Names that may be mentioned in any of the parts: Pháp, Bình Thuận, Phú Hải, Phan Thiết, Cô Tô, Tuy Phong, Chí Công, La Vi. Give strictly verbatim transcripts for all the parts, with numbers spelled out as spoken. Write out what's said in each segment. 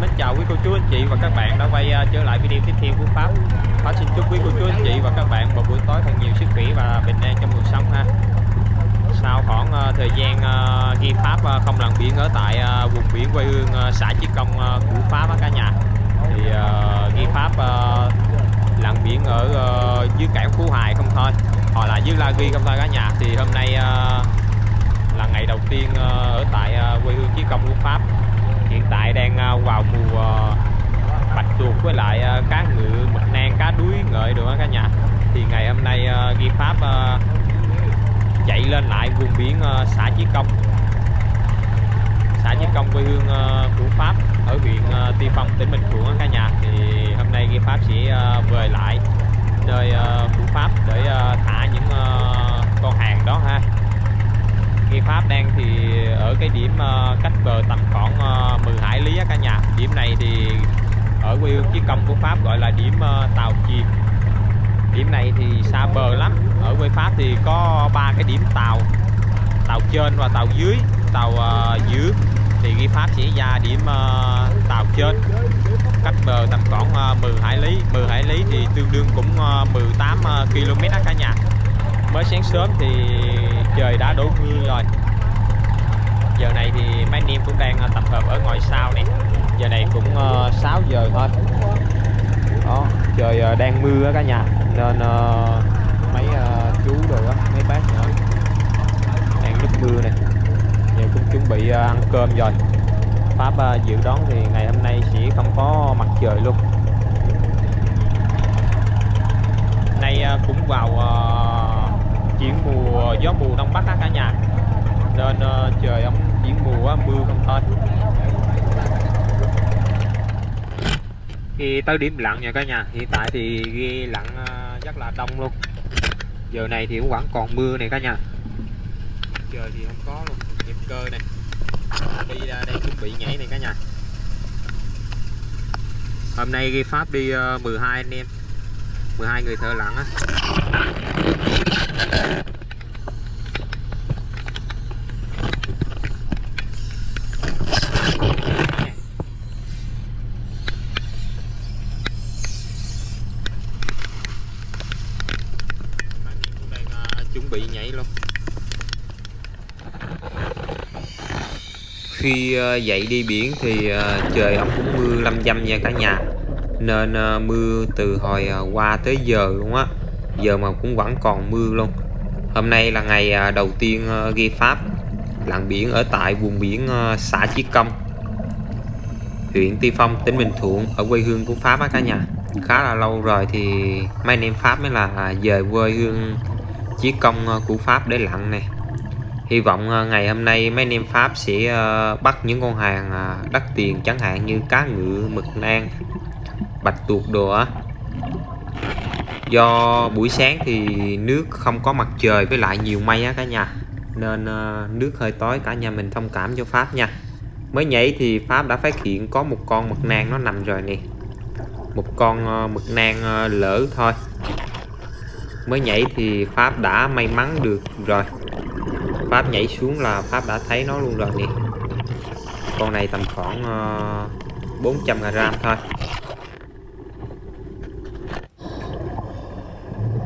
mến chào quý cô chú anh chị và các bạn đã quay trở lại video tiếp theo của Pháp. Pháp xin chúc quý cô chú anh chị và các bạn một buổi tối thật nhiều sức khỏe và bình an trong cuộc sống ha. Sau khoảng thời gian ghi Pháp không lặn biển ở tại vùng biển quê hương xã Chí Công của Pháp cả nhà, thì ghi Pháp lặn biển ở dưới cảng Phú Hải không thôi, hoặc là dưới La Vi không thôi cả nhà. Thì hôm nay là ngày đầu tiên ở tại quê hương Chí Công của Pháp. Hiện tại đang vào mùa bạch tuộc với lại cá ngựa, mực nang, cá đuối, ngợi được cả nhà. Thì ngày hôm nay ghi Pháp chạy lên lại vùng biển xã Chí Công, xã Chí Công quê hương của Pháp ở huyện Tuy Phong, tỉnh Bình Thuận cả nhà. Thì hôm nay ghi Pháp sẽ về lại nơi của Pháp để thả những con hàng đó ha. Ghi Pháp đang thì ở cái điểm cách bờ tầm khoảng mười hải lý cả nhà. Điểm này thì ở quê hương Chí Công của Pháp gọi là điểm tàu chìm. Điểm này thì xa bờ lắm. Ở quê Pháp thì có ba cái điểm tàu, tàu trên và tàu dưới, tàu giữa. Thì ghi Pháp sẽ ra điểm tàu trên cách bờ tầm khoảng mười hải lý. Mười hải lý thì tương đương cũng mười tám ki lô mét cả nhà. Mới sáng sớm thì trời đã đổ mưa rồi. Giờ này thì mấy anh em cũng đang tập hợp ở ngoài sau này. Giờ này cũng uh, sáu giờ thôi. Đó, trời uh, đang mưa á cả nhà, nên uh, mấy uh, chú rồi đó, mấy bác nữa đang nước mưa này. Giờ cũng chuẩn bị uh, ăn cơm rồi. Pháp uh, dự đoán thì ngày hôm nay sẽ không có mặt trời luôn. Nay uh, cũng vào uh, chuyển mùa gió mùa đông bắc á cả nhà, nên uh, trời ông chuyển mùa uh, mưa không thôi. Khi tới điểm lặn rồi cả nhà, hiện tại thì ghi lặn uh, rất là đông luôn. Giờ này thì cũng vẫn còn mưa này cả nhà, trời thì không có luôn. Nhịp cơ này đi ra đây chuẩn bị nhảy này cả nhà. Hôm nay ghi Pháp đi uh, mười hai anh em, mười hai người thợ lặn á. Khi dậy đi biển thì trời ổng cũng mưa lâm dâm nha cả nhà, nên mưa từ hồi qua tới giờ luôn á. Giờ mà cũng vẫn còn mưa luôn. Hôm nay là ngày đầu tiên ghi Pháp lặn biển ở tại vùng biển xã Chí Công, huyện Tuy Phong, tỉnh Bình Thuận, ở quê hương của Pháp á cả nhà. Khá là lâu rồi thì mấy anh em Pháp mới là về quê hương Chí Công của Pháp để lặn này. Hy vọng ngày hôm nay mấy anh em Pháp sẽ bắt những con hàng đắt tiền, chẳng hạn như cá ngựa, mực nang, bạch tuộc đồ á. Do buổi sáng thì nước không có mặt trời với lại nhiều mây á cả nhà, nên nước hơi tối, cả nhà mình thông cảm cho Pháp nha. Mới nhảy thì Pháp đã phát hiện có một con mực nang nó nằm rồi nè. Một con mực nang lỡ thôi. Mới nhảy thì Pháp đã may mắn được rồi. Pháp nhảy xuống là Pháp đã thấy nó luôn rồi nè. Con này tầm khoảng bốn trăm gram thôi.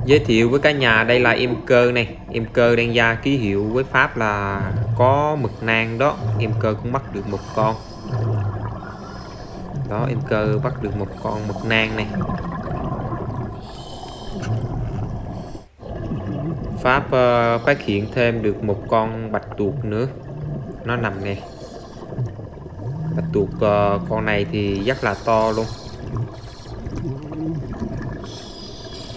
Giới thiệu với cả nhà, đây là em cơ này. Em cơ đang ra ký hiệu với Pháp là có mực nang đó. Em cơ cũng bắt được một con. Đó, em cơ bắt được một con mực nang này. Pháp uh, phát hiện thêm được một con bạch tuộc nữa. Nó nằm nè. Bạch tuộc uh, con này thì rất là to luôn.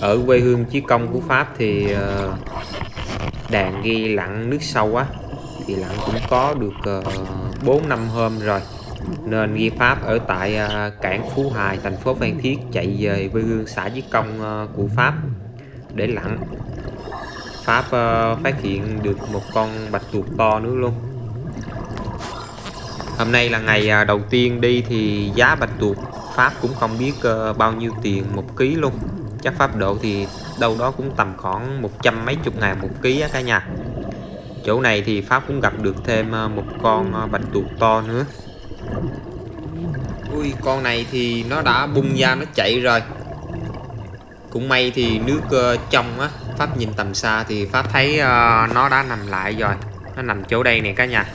Ở quê hương Chí Công của Pháp thì uh, đàn ghi lặn nước sâu á, thì lặn cũng có được bốn năm uh, hôm rồi. Nên ghi Pháp ở tại uh, cảng Phú Hải, thành phố Phan Thiết, chạy về quê hương xã Chí Công uh, của Pháp để lặn. Pháp uh, phát hiện được một con bạch tuộc to nữa luôn. Hôm nay là ngày uh, đầu tiên đi thì giá bạch tuộc Pháp cũng không biết uh, bao nhiêu tiền một ký luôn. Chắc Pháp độ thì đâu đó cũng tầm khoảng một trăm mấy chục ngàn một ký á cả nhà. Chỗ này thì Pháp cũng gặp được thêm uh, một con uh, bạch tuộc to nữa. Ui, con này thì nó đã bung ra nó chạy rồi. Cũng may thì nước uh, trong á. Pháp nhìn tầm xa thì Pháp thấy uh, nó đã nằm lại rồi. Nó nằm chỗ đây nè cả nhà.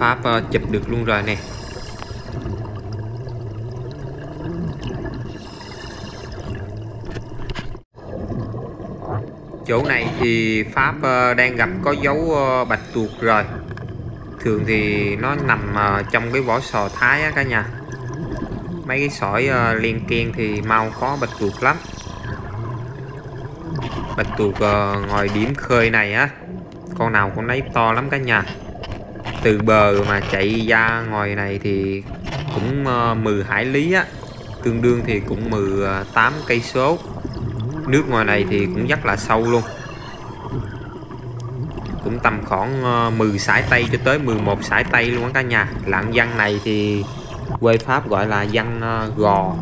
Pháp uh, chụp được luôn rồi nè. Chỗ này thì Pháp uh, đang gặp có dấu uh, bạch tuộc rồi. Thường thì nó nằm uh, trong cái vỏ sò thái á cả nhà. Mấy cái sỏi uh, liên kiên thì mau có bạch tuộc lắm. Bạch tuộc uh, ngoài điểm khơi này á, con nào con nấy to lắm cả nhà. Từ bờ mà chạy ra ngoài này thì cũng uh, mười hải lý á, tương đương thì cũng mười tám cây số. Nước ngoài này thì cũng rất là sâu luôn. Cũng tầm khoảng mười sải Tây cho tới mười một sải Tây luôn cả nhà. Lạng văn này thì quê Pháp gọi là văn gò.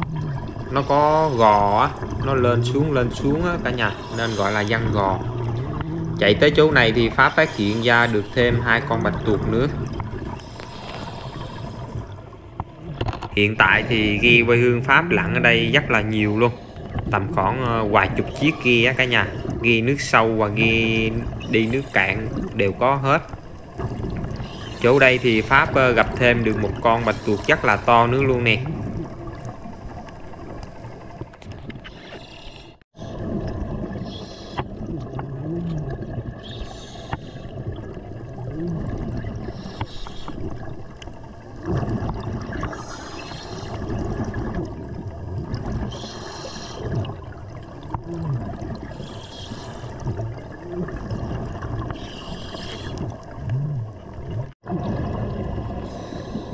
Nó có gò á, nó lên xuống lên xuống á cả nhà, nên gọi là văn gò. Chạy tới chỗ này thì Pháp phát hiện ra được thêm hai con bạch tuộc nữa. Hiện tại thì ghe quê hương Pháp lặn ở đây rất là nhiều luôn. Tầm khoảng vài chục chiếc ghe á cả nhà. Ghe nước sâu và ghe đi nước cạn đều có hết. Chỗ đây thì Pháp gặp thêm được một con bạch tuộc rất là to nữa luôn nè.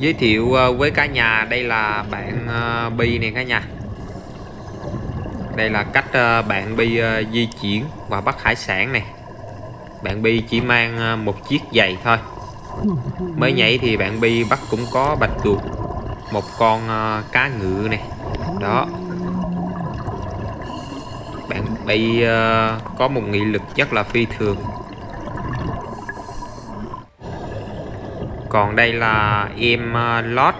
Giới thiệu với cả nhà, đây là bạn Bi này cả nhà. Đây là cách bạn Bi di chuyển và bắt hải sản này. Bạn Bi chỉ mang một chiếc giày thôi. Mới nhảy thì bạn Bi bắt cũng có bạch tuộc, một con cá ngựa này. Đó. Bạn Bi có một nghị lực rất là phi thường. Còn đây là em Lót.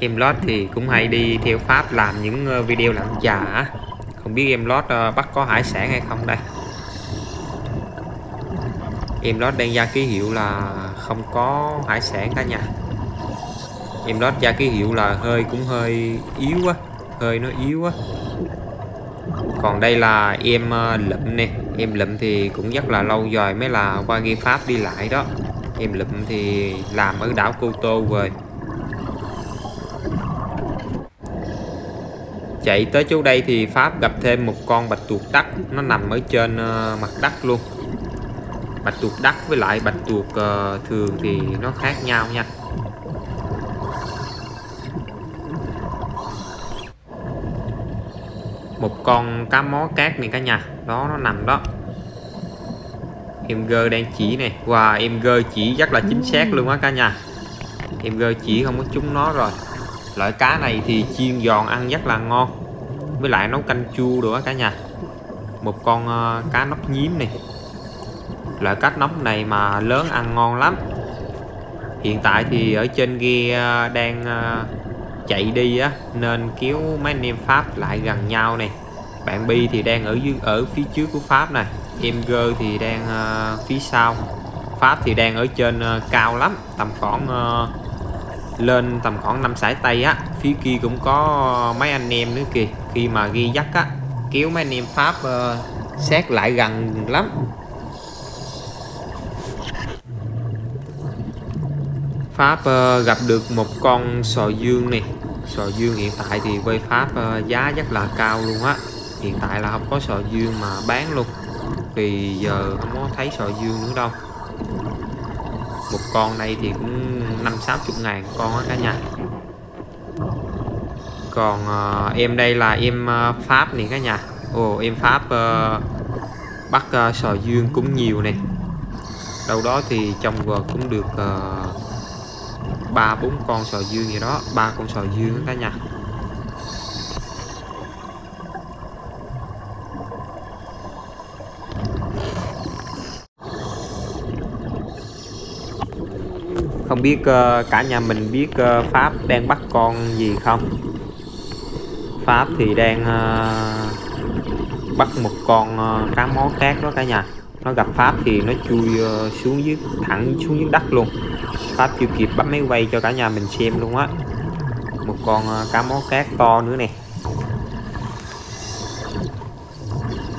Em Lót thì cũng hay đi theo Pháp làm những video lặn chả. Không biết em Lót bắt có hải sản hay không đây. Em Lót đang ra ký hiệu là không có hải sản cả nhà. Em Lót ra ký hiệu là hơi cũng hơi yếu á. Hơi nó yếu á. Còn đây là em Lụm nè. Em Lụm thì cũng rất là lâu rồi mới là qua ghi Pháp đi lại đó. Em Lụm thì làm ở đảo Cô Tô rồi. Chạy tới chỗ đây thì Pháp gặp thêm một con bạch tuộc đất. Nó nằm ở trên mặt đất luôn. Bạch tuộc đất với lại bạch tuộc thường thì nó khác nhau nha. Một con cá mó cát này cả nhà. Đó, nó nằm đó. Em gơ đang chỉ này. Wow, em gơ chỉ rất là chính xác luôn á cả nhà. Em gơ chỉ không có trúng nó rồi. Loại cá này thì chiên giòn ăn rất là ngon. Với lại nấu canh chua đồ á cả nhà. Một con uh, cá nóc nhím này. Loại cá nóc này mà lớn ăn ngon lắm. Hiện tại thì ở trên ghe uh, đang uh, chạy đi á, nên kéo mấy anh em Pháp lại gần nhau này. Bạn Bi thì đang ở dưới, ở phía trước của Pháp này. Em gơ thì đang uh, phía sau. Pháp thì đang ở trên uh, cao lắm. Tầm khoảng uh, lên tầm khoảng năm sải Tây á. Phía kia cũng có mấy anh em nữa kìa. Khi mà ghi dắt á, kéo mấy anh em Pháp uh, sát lại gần lắm. Pháp uh, gặp được một con sò dương này. Sò dương hiện tại thì quê Pháp uh, giá rất là cao luôn á. Hiện tại là không có sò dương mà bán luôn. Thì giờ không có thấy sò dương nữa đâu. Một con này thì cũng năm sáu mươi ngàn con á cả nhà. Còn uh, em đây là em uh, Pháp này cả nhà. Ồ, em Pháp uh, bắt uh, sò dương cũng nhiều này. Đâu đó thì trong vợt cũng được ba uh, bốn con sò dương gì đó. Ba con sò dương á cả nhà. Không biết uh, cả nhà mình biết uh, Pháp đang bắt con gì không? Pháp thì đang uh, bắt một con uh, cá mó cát đó cả nhà. Nó gặp Pháp thì nó chui uh, xuống dưới, thẳng xuống dưới đất luôn. Pháp chưa kịp bấm máy quay cho cả nhà mình xem luôn á. Một con uh, cá mó cát to nữa nè.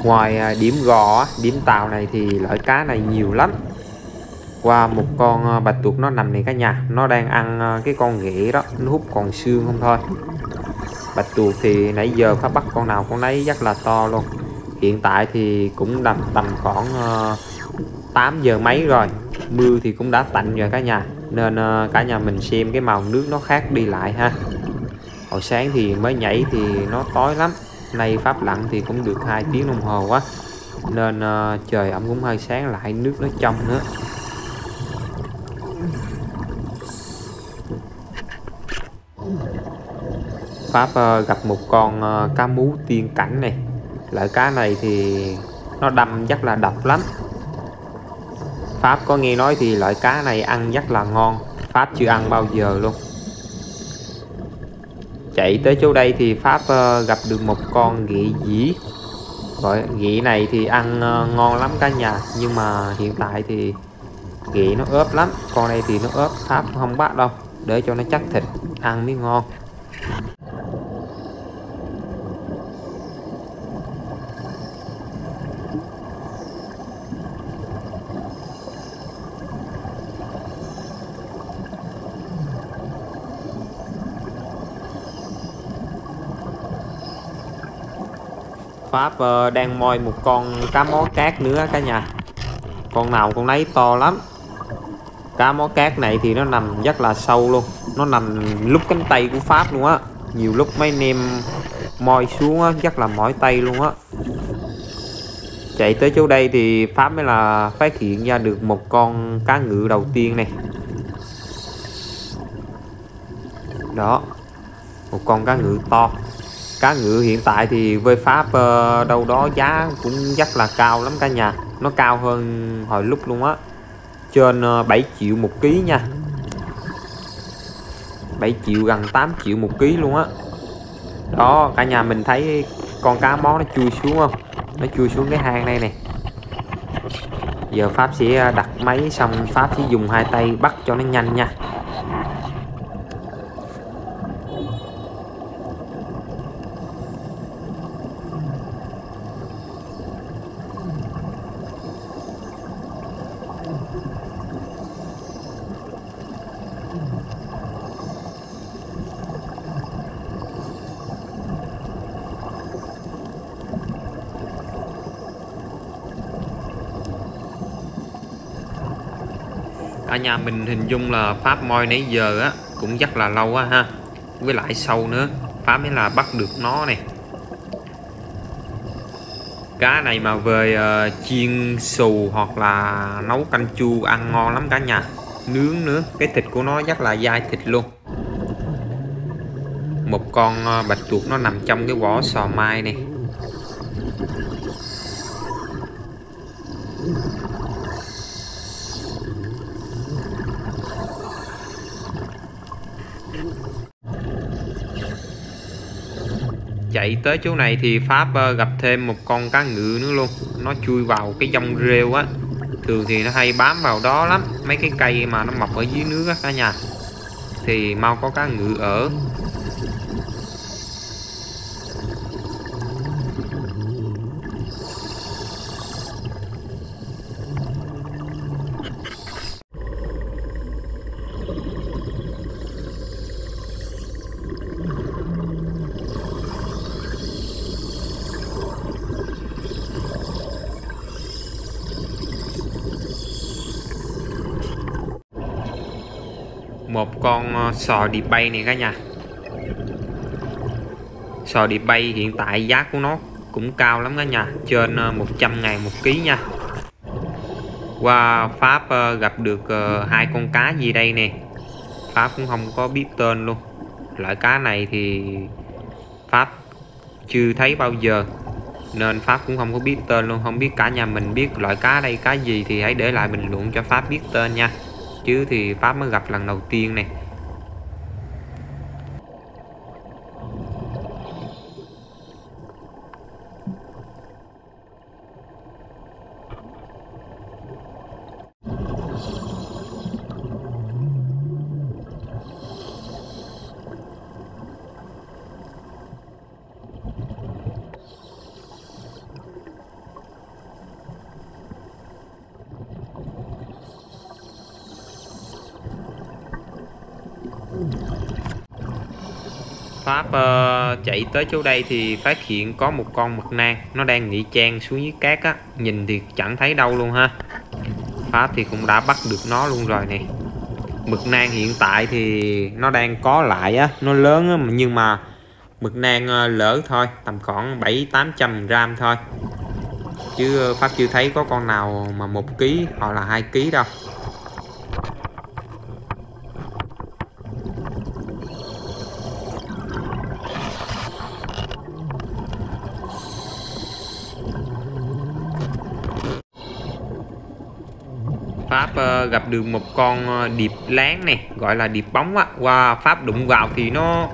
Ngoài uh, điểm gò, điểm tàu này thì loại cá này nhiều lắm. Qua wow, một con bạch tuộc nó nằm này cả nhà, nó đang ăn cái con ghẻ đó, nó hút còn xương không thôi. Bạch tuộc thì nãy giờ Pháp bắt con nào con nấy rất là to luôn. Hiện tại thì cũng tầm tầm khoảng tám giờ mấy rồi, mưa thì cũng đã tạnh rồi cả nhà, nên cả nhà mình xem cái màu nước nó khác đi lại ha. Hồi sáng thì mới nhảy thì nó tối lắm, nay Pháp lặn thì cũng được hai tiếng đồng hồ quá, nên trời ẩm cũng hơi sáng lại, nước nó trong nữa. Pháp uh, gặp một con uh, cá mú tiên cảnh này. Loại cá này thì nó đâm rất là độc lắm. Pháp có nghe nói thì loại cá này ăn rất là ngon, Pháp chưa ăn bao giờ luôn. Chạy tới chỗ đây thì Pháp uh, gặp được một con ghẹ dĩ. Rồi ghẹ này thì ăn uh, ngon lắm cả nhà, nhưng mà hiện tại thì ghẹ nó ốp lắm. Con này thì nó ốp, Pháp không bắt đâu, để cho nó chắc thịt ăn mới ngon. Pháp uh, đang moi một con cá mó cát nữa cả nhà. Con nào con nấy to lắm. Cá mó cát này thì nó nằm rất là sâu luôn, nó nằm lúc cánh tay của Pháp luôn á. Nhiều lúc mấy anh em moi xuống á, rất là mỏi tay luôn á. Chạy tới chỗ đây thì Pháp mới là phát hiện ra được một con cá ngựa đầu tiên này. Đó, một con cá ngựa to. Cá ngựa hiện tại thì với Pháp đâu đó giá cũng rất là cao lắm cả nhà. Nó cao hơn hồi lúc luôn á, trên bảy triệu một ký nha, bảy triệu gần tám triệu một ký luôn á. Đó. Đó cả nhà mình thấy con cá mó nó chui xuống không? Nó chui xuống cái hang đây nè. Giờ Pháp sẽ đặt máy xong Pháp sẽ dùng hai tay bắt cho nó nhanh nha. Cả nhà mình hình dung là Pháp moi nãy giờ á cũng rất là lâu á ha, với lại sâu nữa Pháp mới là bắt được nó này. Cá này mà về uh, chiên xù hoặc là nấu canh chua ăn ngon lắm cả nhà, nướng nữa, cái thịt của nó rất là dai thịt luôn. Một con uh, bạch tuộc nó nằm trong cái vỏ sò mai này. Chạy tới chỗ này thì Pháp gặp thêm một con cá ngựa nữa luôn. Nó chui vào cái dông rêu á, thường thì nó hay bám vào đó lắm, mấy cái cây mà nó mọc ở dưới nước á cả nhà, thì mau có cá ngựa ở. Một con sò điệp bay này cả nhà. Sò điệp bay hiện tại giá của nó cũng cao lắm cả nhà, trên một trăm ngàn một ký nha. Qua wow, Pháp gặp được hai con cá gì đây nè, Pháp cũng không có biết tên luôn. Loại cá này thì Pháp chưa thấy bao giờ, nên Pháp cũng không có biết tên luôn. Không biết cả nhà mình biết loại cá đây cá gì thì hãy để lại bình luận cho Pháp biết tên nha. chứ thì Pháp mới gặp lần đầu tiên này. Pháp uh, chạy tới chỗ đây thì phát hiện có một con mực nang nó đang nghỉ trang xuống dưới cát á, nhìn thì chẳng thấy đâu luôn ha. Pháp thì cũng đã bắt được nó luôn rồi nè. Mực nang hiện tại thì nó đang có lại á, nó lớn á, nhưng mà mực nang uh, lỡ thôi, tầm khoảng bảy tám trăm gram thôi. Chứ Pháp chưa thấy có con nào mà một ký hoặc là hai ký đâu. Pháp uh, gặp được một con điệp láng này, gọi là điệp bóng á. Qua wow, Pháp đụng vào thì nó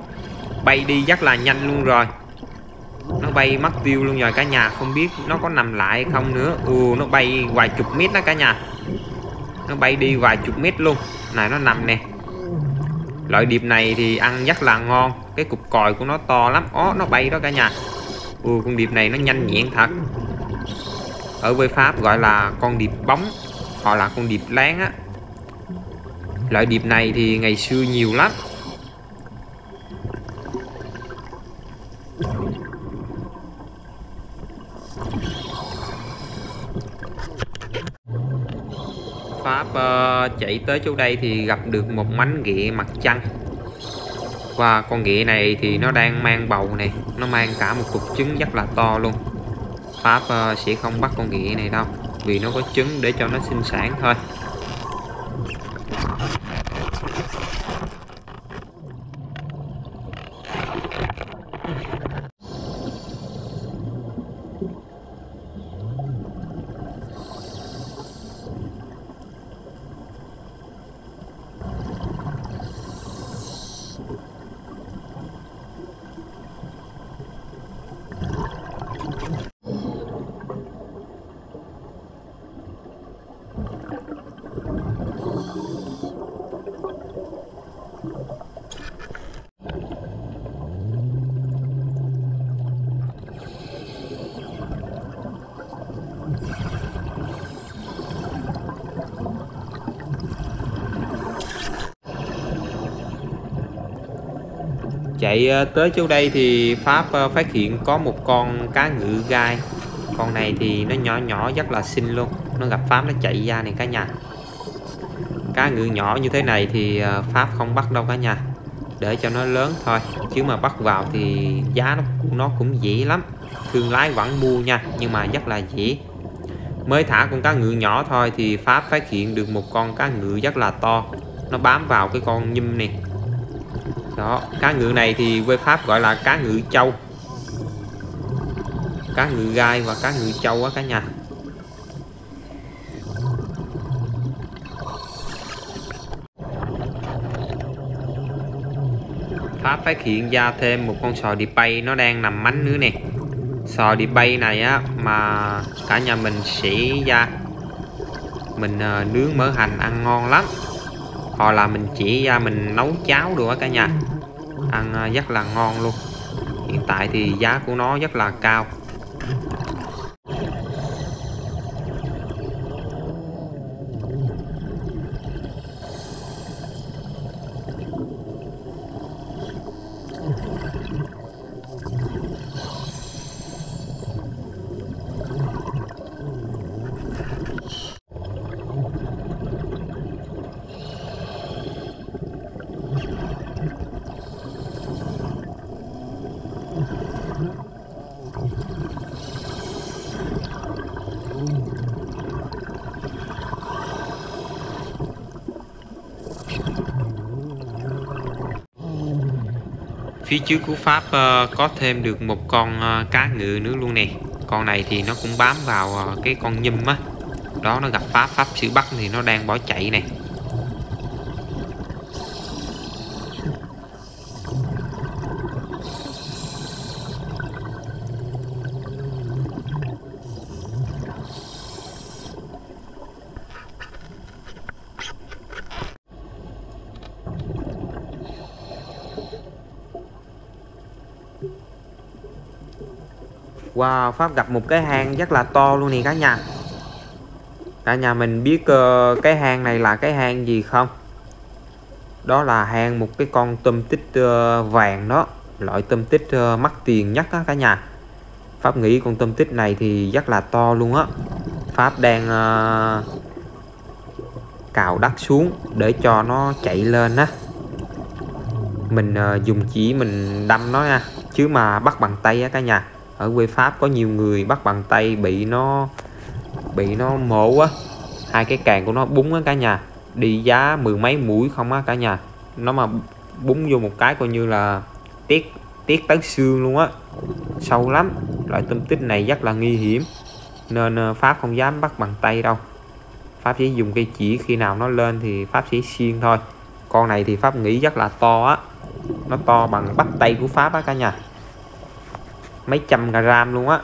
bay đi rất là nhanh luôn rồi, nó bay mất tiêu luôn rồi cả nhà, không biết nó có nằm lại không nữa. Ồ, nó bay vài chục mét đó cả nhà, nó bay đi vài chục mét luôn này, nó nằm nè. Loại điệp này thì ăn rất là ngon, cái cục còi của nó to lắm. Ó, nó bay đó cả nhà. Ồ, con điệp này nó nhanh nhẹn thật, ở với Pháp gọi là con điệp bóng hoặc là con điệp láng á. Loại điệp này thì ngày xưa nhiều lắm. Pháp uh, chạy tới chỗ đây thì gặp được một mánh ghẹ mặt trăng. Và wow, con ghẹ này thì nó đang mang bầu này, nó mang cả một cục trứng rất là to luôn. Pháp uh, sẽ không bắt con ghẹ này đâu, vì nó có trứng để cho nó sinh sản thôi. Chạy tới chỗ đây thì Pháp phát hiện có một con cá ngự gai. Con này thì nó nhỏ nhỏ rất là xinh luôn. Nó gặp Pháp nó chạy ra này cả nhà. Cá ngự nhỏ như thế này thì Pháp không bắt đâu cả nhà, để cho nó lớn thôi. Chứ mà bắt vào thì giá nó cũng dễ lắm. Thương lái vẫn mua nha, nhưng mà rất là dễ. Mới thả con cá ngự nhỏ thôi thì Pháp phát hiện được một con cá ngự rất là to. Nó bám vào cái con nhum này. Đó, cá ngự này thì quê Pháp gọi là cá ngự châu, cá ngự gai và cá ngự châu á cả nhà. Pháp phát hiện ra thêm một con sò điệp bay, nó đang nằm mánh nữa nè. Sò điệp bay này á mà cả nhà mình xỉ ra mình nướng mỡ hành ăn ngon lắm, hoặc là mình chỉ ra mình nấu cháo được á cả nhà, ăn rất là ngon luôn. Hiện tại thì giá của nó rất là cao. Phía trước của Pháp có thêm được một con cá ngự nữa luôn nè. Con này thì nó cũng bám vào cái con nhum á. Đó, nó gặp Pháp, Pháp xử bắt thì nó đang bỏ chạy nè. Wow, Pháp gặp một cái hang rất là to luôn nè cả nhà. Cả nhà mình biết uh, cái hang này là cái hang gì không? Đó là hang một cái con tôm tích uh, vàng đó. Loại tôm tích uh, mắc tiền nhất á cả nhà. Pháp nghĩ con tôm tích này thì rất là to luôn á. Pháp đang uh, cào đất xuống để cho nó chạy lên á. Mình uh, dùng chỉ mình đâm nó nha, chứ mà bắt bằng tay á cả nhà. Ở quê Pháp có nhiều người bắt bằng tay bị nó bị nó mổ á, hai cái càng của nó búng á cả nhà, đi giá mười mấy mũi không á cả nhà. Nó mà búng vô một cái coi như là tiếc tiếc tới xương luôn á, sâu lắm. Loại tôm tích này rất là nguy hiểm nên Pháp không dám bắt bằng tay đâu. Pháp chỉ dùng cây chỉ, khi nào nó lên thì Pháp chỉ xiên thôi. Con này thì Pháp nghĩ rất là to á, nó to bằng bắp tay của Pháp á cả nhà, mấy trăm gram luôn á.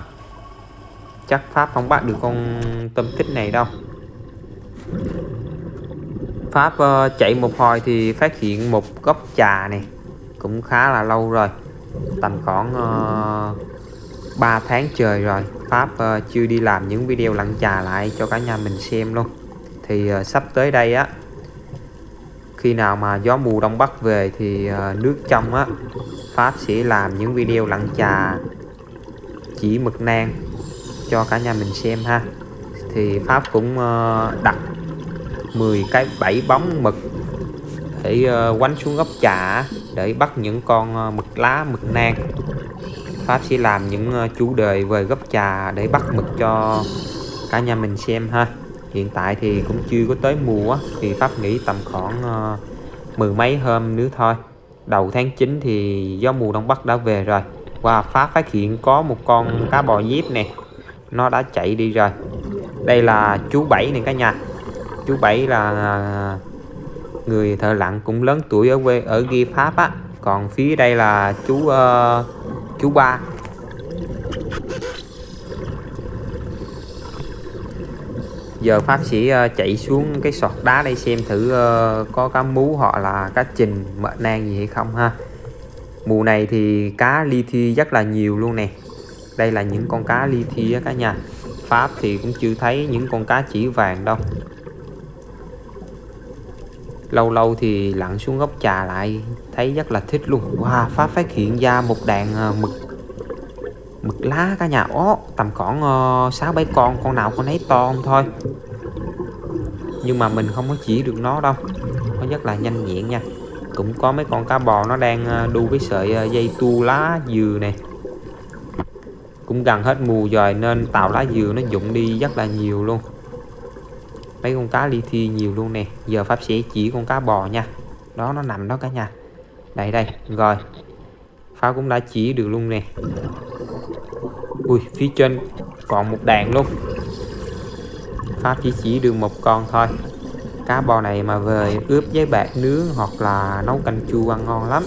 Chắc Pháp không bắt được con tôm tích này đâu. Pháp uh, chạy một hồi thì phát hiện một gốc trà này, cũng khá là lâu rồi, tầm khoảng uh, ba tháng trời rồi Pháp uh, chưa đi làm những video lặn trà lại cho cả nhà mình xem luôn. Thì uh, sắp tới đây á, khi nào mà gió mùa đông bắc về thì uh, nước trong á, Pháp sẽ làm những video lặn trà chỉ mực nang cho cả nhà mình xem ha. Thì Pháp cũng uh, đặt mười cái bẫy bóng mực để uh, quánh xuống gốc trà để bắt những con uh, mực lá, mực nang. Pháp sẽ làm những uh, chủ đề về gốc trà để bắt mực cho cả nhà mình xem ha. Hiện tại thì cũng chưa có tới mùa, thì Pháp nghĩ tầm khoảng uh, mười mấy hôm nữa thôi. Đầu tháng chín thì gió mùa đông bắc đã về rồi. Và wow, Pháp phát hiện có một con cá bò diếp nè, nó đã chạy đi rồi. Đây là chú Bảy này cả nhà. Chú Bảy là người thợ lặn cũng lớn tuổi ở quê ở ghi Pháp á. Còn phía đây là chú uh, chú Ba. Giờ Pháp sẽ uh, chạy xuống cái sọt đá đây xem thử uh, có cá mú họ là cá trình, mực nang gì hay không ha. Mùa này thì cá li thi rất là nhiều luôn nè. Đây là những con cá li thi á cả nhà. Pháp thì cũng chưa thấy những con cá chỉ vàng đâu. Lâu lâu thì lặn xuống gốc trà lại, thấy rất là thích luôn. Wow, Pháp phát hiện ra một đàn mực mực lá cả nhà. Ó, tầm khoảng sáu bảy con, con nào con nấy to không thôi. Nhưng mà mình không có chỉ được nó đâu, nó rất là nhanh nhẹn nha. Cũng có mấy con cá bò nó đang đu với sợi dây tu lá dừa này. Cũng gần hết mùa rồi nên tàu lá dừa nó rụng đi rất là nhiều luôn. Mấy con cá li thi nhiều luôn nè. Giờ Pháp sẽ chỉ con cá bò nha. Đó, nó nằm đó cả nhà. Đây đây, rồi Pháp cũng đã chỉ được luôn nè. Ui, phía trên còn một đàn luôn. Pháp chỉ chỉ được một con thôi. Cá bò này mà về ướp với bạc nướng hoặc là nấu canh chua ăn ngon lắm.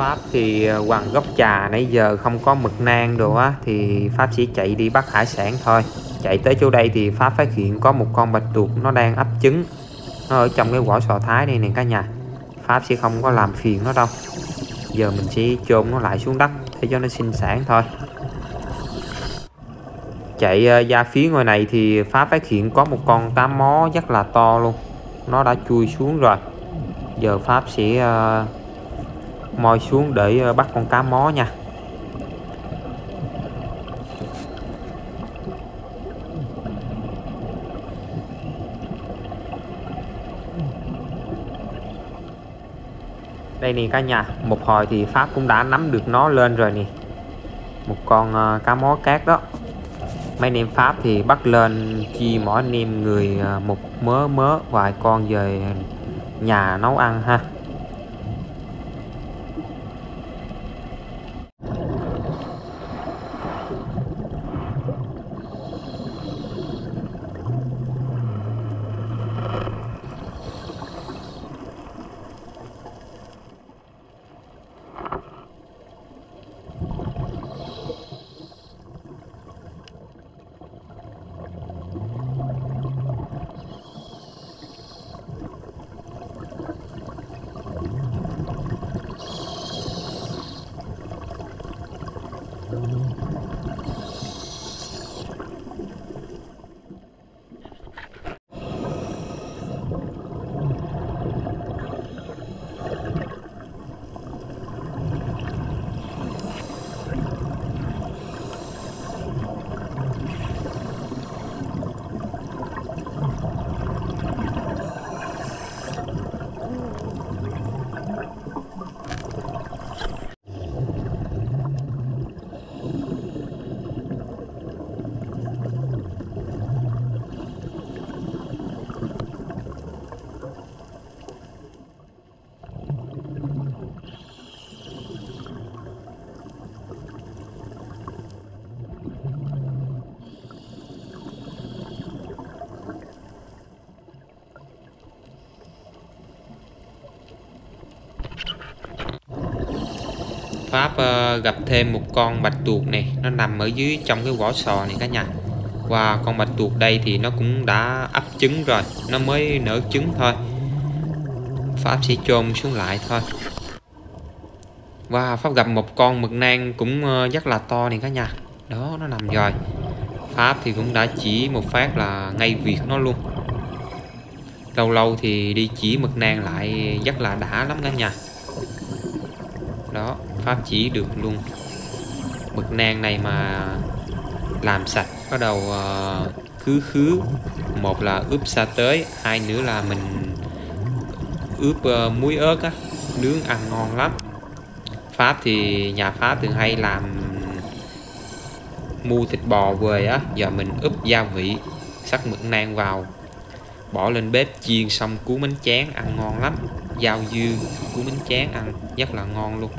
Pháp thì Hoàng gốc trà nãy giờ không có mực nang đồ á, thì Pháp chỉ chạy đi bắt hải sản thôi. Chạy tới chỗ đây thì Pháp phát hiện có một con bạch tuộc nó đang ấp trứng. Nó ở trong cái vỏ sò thái đây nè cả nhà. Pháp sẽ không có làm phiền nó đâu. Giờ mình sẽ chôn nó lại xuống đất để cho nó sinh sản thôi. Chạy ra phía ngoài này thì Pháp phát hiện có một con tám mó rất là to luôn. Nó đã chui xuống rồi. Giờ Pháp sẽ moi xuống để bắt con cá mó nha. Đây nè cả nhà, một hồi thì Pháp cũng đã nắm được nó lên rồi nè. Một con cá mó cát đó. Mấy anh em Pháp thì bắt lên chia mỗi anh em người một mớ mớ vài con về nhà nấu ăn ha. Pháp uh, gặp thêm một con bạch tuộc này, nó nằm ở dưới trong cái vỏ sò này cả nhà. Và con bạch tuộc đây thì nó cũng đã ấp trứng rồi, nó mới nở trứng thôi. Pháp sẽ chôn xuống lại thôi. Và Pháp gặp một con mực nang cũng uh, rất là to này cả nhà. Đó, nó nằm rồi. Pháp thì cũng đã chỉ một phát là ngay việc nó luôn. Lâu lâu thì đi chỉ mực nang lại rất là đã lắm cả nhà. Đó, Pháp chỉ được luôn. Mực nang này mà làm sạch bắt đầu khứ khứ. Một là ướp sa tới, hai nữa là mình ướp muối ớt á, nướng ăn ngon lắm. Pháp thì nhà Pháp thường hay làm mua thịt bò về á, giờ mình ướp gia vị, sắc mực nang vào, bỏ lên bếp chiên xong cuốn bánh tráng ăn ngon lắm. Rau dưa cuốn bánh tráng ăn rất là ngon luôn.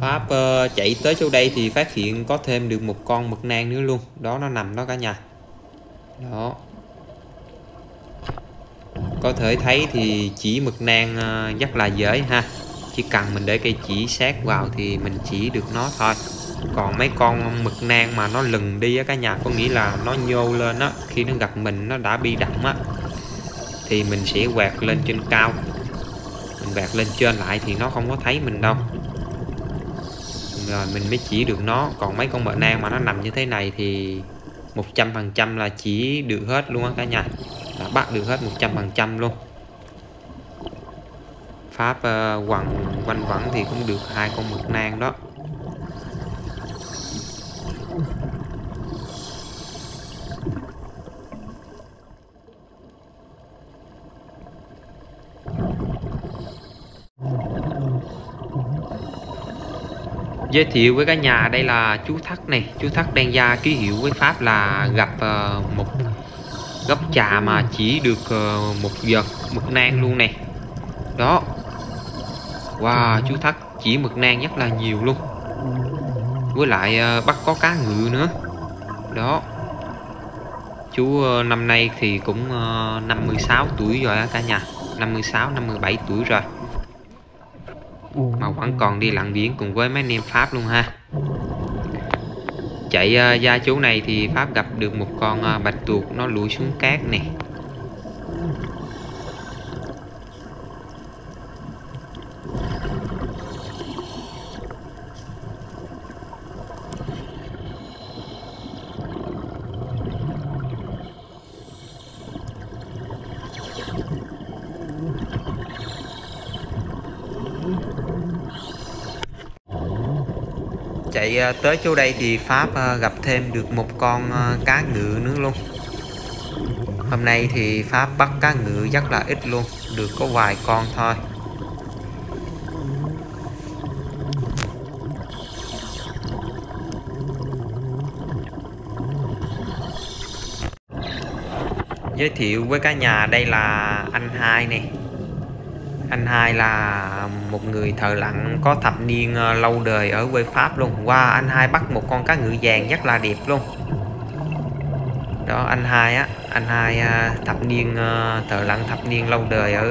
Pháp uh, chạy tới chỗ đây thì phát hiện có thêm được một con mực nang nữa luôn. Đó, nó nằm đó cả nhà. Đó, có thể thấy thì chỉ mực nang uh, rất là dễ ha. Chỉ cần mình để cây chỉ sát vào thì mình chỉ được nó thôi. Còn mấy con mực nang mà nó lừng đi á cả nhà, có nghĩa là nó nhô lên á, khi nó gặp mình nó đã bị đậm á, thì mình sẽ quạt lên trên cao. Mình quạt lên trên lại thì nó không có thấy mình đâu, rồi mình mới chỉ được nó. Còn mấy con mực nang mà nó nằm như thế này thì một trăm phần trăm là chỉ được hết luôn á cả nhà, là bắt được hết một trăm phần trăm luôn. Pháp uh, quằn quanh quẩn thì cũng được hai con mực nang đó. Giới thiệu với cả nhà, đây là chú Thắc này. Chú Thắc đang ra ký hiệu với Pháp là gặp một gốc trà mà chỉ được một giọt mực nang luôn này. Đó. Wow, chú Thắc chỉ mực nang rất là nhiều luôn. Với lại bắt có cá ngự nữa. Đó. Chú năm nay thì cũng năm mươi sáu tuổi rồi cả nhà. năm mươi sáu, năm mươi bảy tuổi rồi. Mà vẫn còn đi lặn biển cùng với mấy anh em Pháp luôn ha. Chạy ra chỗ này thì Pháp gặp được một con bạch tuộc, nó lủi xuống cát nè. Chạy tới chỗ đây thì Pháp gặp thêm được một con cá ngựa nữa luôn. Hôm nay thì Pháp bắt cá ngựa rất là ít luôn, được có vài con thôi. Giới thiệu với cả nhà, đây là anh Hai này. Anh Hai là một người thợ lặn có thập niên lâu đời ở quê Pháp luôn. Qua wow, anh Hai bắt một con cá ngựa vàng rất là đẹp luôn. Đó, anh Hai á, anh Hai thập niên thợ lặn thập niên lâu đời ở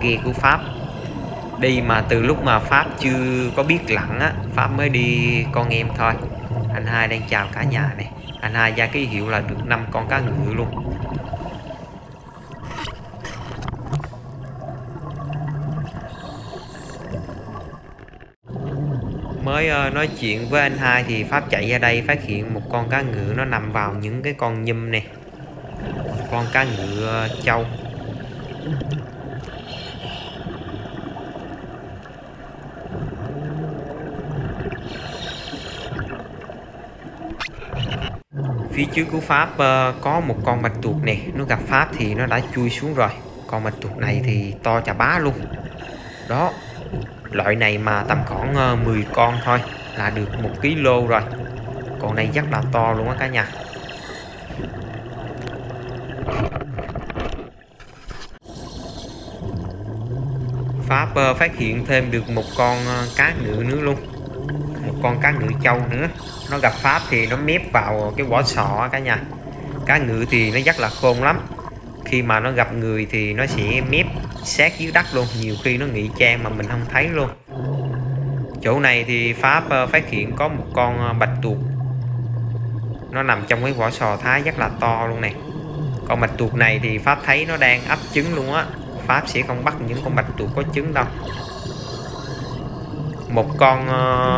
ghe của Pháp. Đi mà từ lúc mà Pháp chưa có biết lặn á, Pháp mới đi con em thôi. Anh Hai đang chào cả nhà này. Anh Hai ra ký hiệu là được năm con cá ngựa luôn. Mới nói chuyện với anh Hai thì Pháp chạy ra đây phát hiện một con cá ngựa nó nằm vào những cái con nhum này. Con cá ngựa trâu. Phía trước của Pháp có một con bạch tuộc này. Nó gặp Pháp thì nó đã chui xuống rồi. Con bạch tuộc này thì to chà bá luôn. Đó. Loại này mà tầm khoảng mười con thôi là được một ký rồi. Con này rất là to luôn á cả nhà. Pháp phát hiện thêm được một con cá ngựa nữa luôn. Một con cá ngựa trâu nữa. Nó gặp Pháp thì nó mép vào cái vỏ sọ á cả nhà. Cá ngựa thì nó rất là khôn lắm. Khi mà nó gặp người thì nó sẽ mép sát dưới đất luôn, nhiều khi nó ngụy trang mà mình không thấy luôn. Chỗ này thì Pháp phát hiện có một con bạch tuộc, nó nằm trong cái vỏ sò thái rất là to luôn nè. Con bạch tuộc này thì Pháp thấy nó đang ấp trứng luôn á. Pháp sẽ không bắt những con bạch tuộc có trứng đâu. Một con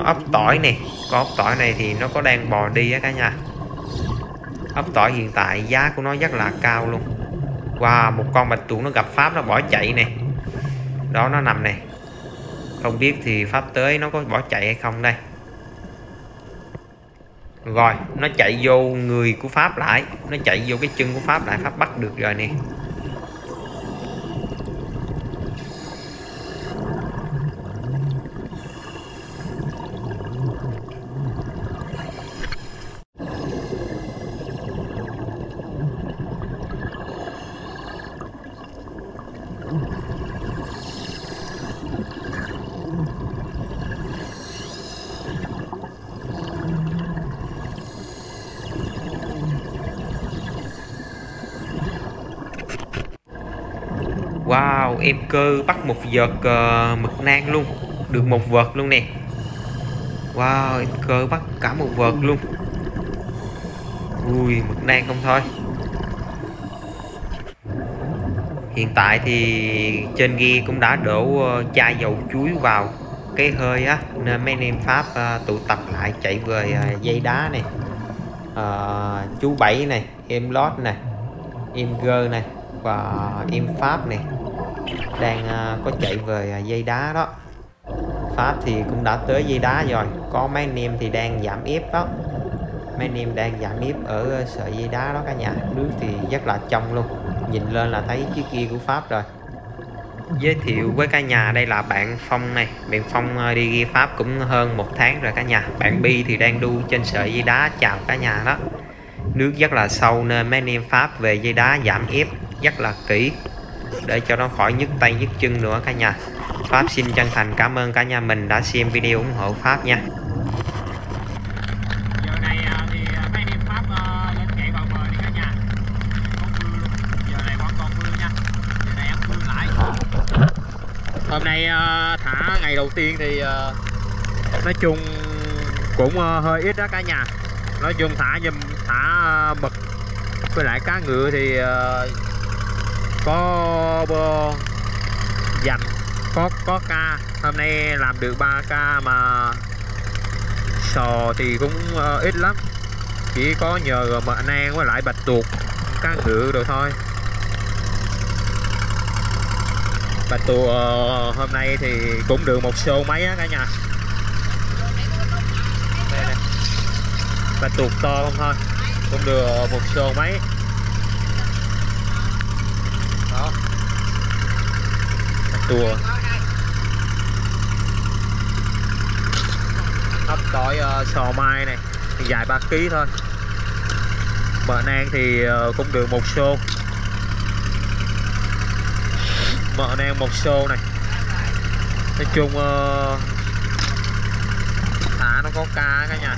ốc tỏi nè. Con ốc tỏi này thì nó có đang bò đi á cả nhà. Ốc tỏi hiện tại giá của nó rất là cao luôn. Wow, một con bạch tuộc nó gặp Pháp nó bỏ chạy nè. Đó, nó nằm nè. Không biết thì Pháp tới nó có bỏ chạy hay không đây. Rồi, nó chạy vô người của Pháp lại. Nó chạy vô cái chân của Pháp lại, Pháp bắt được rồi nè. Wow, em Cơ bắt một vợt uh, mực nang luôn. Được một vợt luôn nè. Wow, em Cơ bắt cả một vợt luôn. Ui, mực nang không thôi. Hiện tại thì trên ghe cũng đã đổ uh, chai dầu chuối vào cái hơi á. Nên mấy anh em Pháp uh, tụ tập lại chạy về uh, dây đá này. uh, Chú Bảy này, em Lót này, em Gơ này và em Pháp này đang uh, có chạy về uh, dây đá đó. Pháp thì cũng đã tới dây đá rồi. Có mấy anh em thì đang giảm ép đó. Mấy anh em đang giảm ép ở uh, sợi dây đá đó cả nhà. Nước thì rất là trong luôn. Nhìn lên là thấy chiếc kia của Pháp rồi. giới thiệu với cả nhà, đây là bạn Phong này. Bạn Phong đi ghi Pháp cũng hơn một tháng rồi cả nhà. Bạn Bi thì đang đu trên sợi dây đá, chào cả nhà đó. Nước rất là sâu nên mấy anh em Pháp về dây đá giảm ép rất là kỹ để cho nó khỏi nhức tay nhức chân nữa cả nhà. Pháp xin chân thành cảm ơn cả nhà mình đã xem video ủng hộ Pháp nha. Hôm nay thả ngày đầu tiên thì nói chung cũng hơi ít đó cả nhà. Nói chung thả dùm thả mực với lại cá ngựa thì có bơ dành có có ca. Hôm nay làm được ba ca mà sò thì cũng ít lắm, chỉ có nhờ mợ nang với lại bạch tuộc, cá ngựa rồi thôi. Bạch tuộc uh, hôm nay thì cũng được một xô mấy á cả nhà. Đây nè, bạch tuộc to không thôi, cũng được một xô mấy đó. Bạch tuộc hấp tỏi uh, sò mai này thì dài ba ký thôi. Bờ nang thì uh, cũng được một xô. Mợ nang một xô này. Nói chung uh, thả nó có ca cả nhà.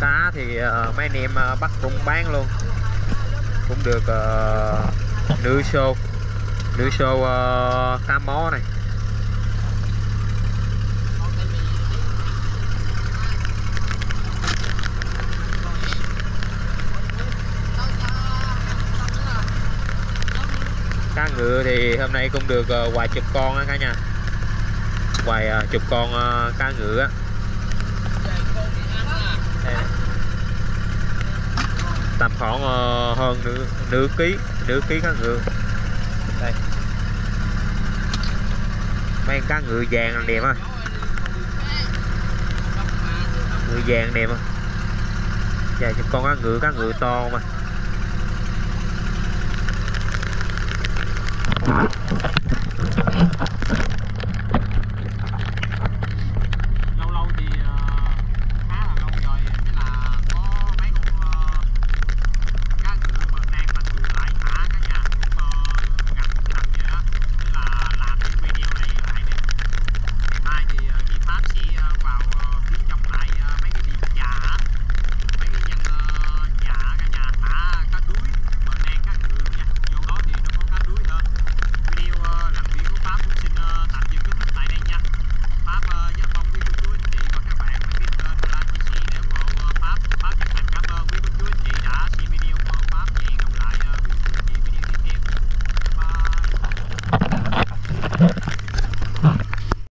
Cá thì uh, mấy anh em uh, bắt cũng bán luôn, cũng được uh, nửa xô. Nửa xô uh, cá mó này. Cá ngựa thì hôm nay cũng được vài chục con á cả nhà, vài chục con cá ngựa. Tầm khoảng hơn nửa, nửa ký, nửa ký cá ngựa. Đây, mấy cá ngựa vàng đẹp ha, ngựa vàng đẹp ha. Vài chục con cá ngựa, cá ngựa to mà.